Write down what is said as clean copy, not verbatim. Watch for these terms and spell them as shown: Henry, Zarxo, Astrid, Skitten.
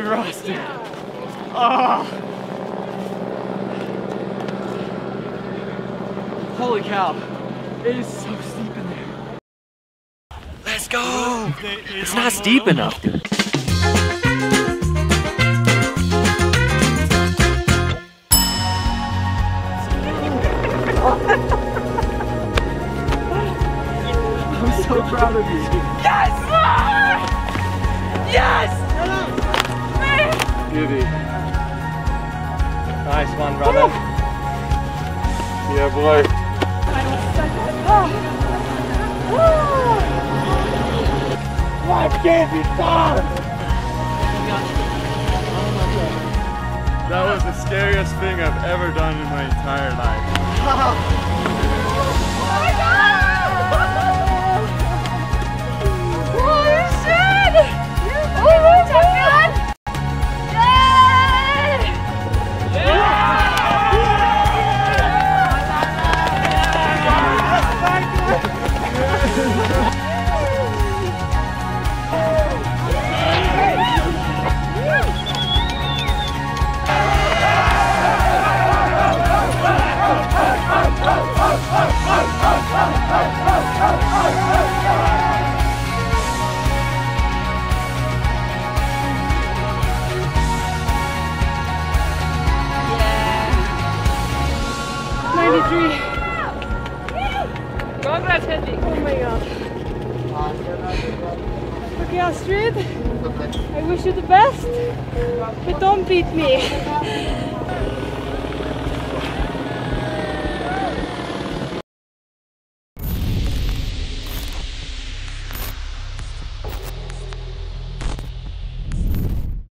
to Rusty. Oh. Holy cow. It is so steep in there. Let's go. It's not steep enough, dude. I'm so proud of you. Yes! Yes! Beauty. Nice one, brother. Woo! Yeah, boy. Life can't be done! That was the scariest thing I've ever done in my entire life. Oh my God! Congrats, Henry. Oh my God. Okay, Astrid, I wish you the best, but don't beat me.